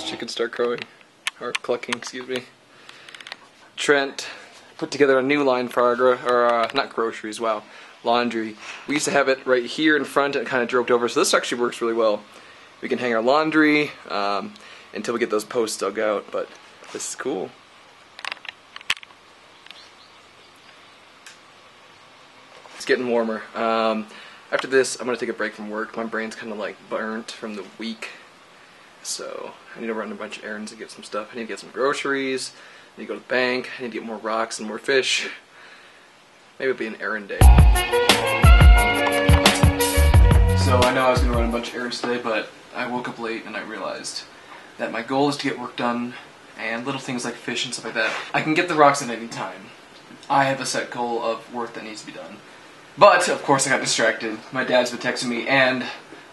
those chickens start crowing, or clucking, excuse me. Trent put together a new line for laundry. We used to have it right here in front and it kind of draped over, so this actually works really well. We can hang our laundry until we get those posts dug out, but this is cool. It's getting warmer. After this, I'm going to take a break from work. My brain's kind of like burnt from the week, so I need to run a bunch of errands and get some stuff. I need to get some groceries, I need to go to the bank, I need to get more rocks and more fish. Maybe it'll be an errand day. So I know I was going to run a bunch of errands today, but I woke up late and I realized that my goal is to get work done and little things like fish and stuff like that. I can get the rocks at any time. I have a set goal of work that needs to be done. But, of course, I got distracted. My dad's been texting me, and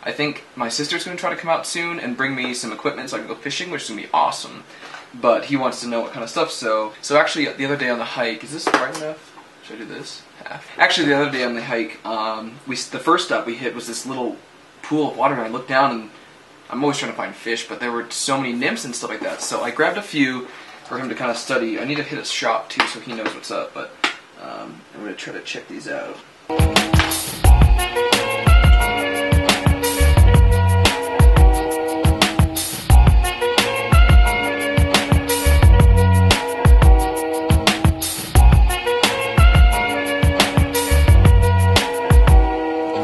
I think my sister's going to try to come out soon and bring me some equipment so I can go fishing, which is going to be awesome. But he wants to know what kind of stuff, so actually, the other day on the hike, is this bright enough? Should I do this? Half. Actually, the other day on the hike, the first stop we hit was this little pool of water, and I looked down, and I'm always trying to find fish, but there were so many nymphs and stuff like that, so I grabbed a few for him to kind of study. I need to hit a shop, too, so he knows what's up, but I'm going to try to check these out. A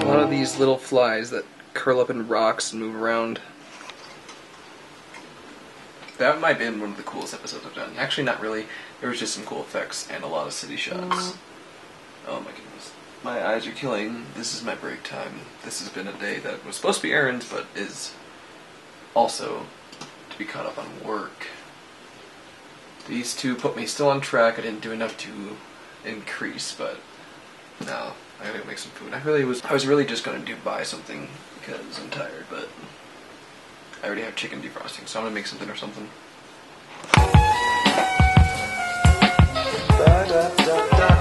lot of these little flies that curl up in rocks and move around. That might have been one of the coolest episodes I've done. Actually, not really. There was just some cool effects and a lot of city shots. Oh my goodness. My eyes are killing. This is my break time. This has been a day that was supposed to be errands, but is also to be caught up on work. These two put me still on track. I didn't do enough to increase, but now I gotta make some food. I was really just gonna buy something because I'm tired, but I already have chicken defrosting, so I'm gonna make something or something. Da, da, da, da.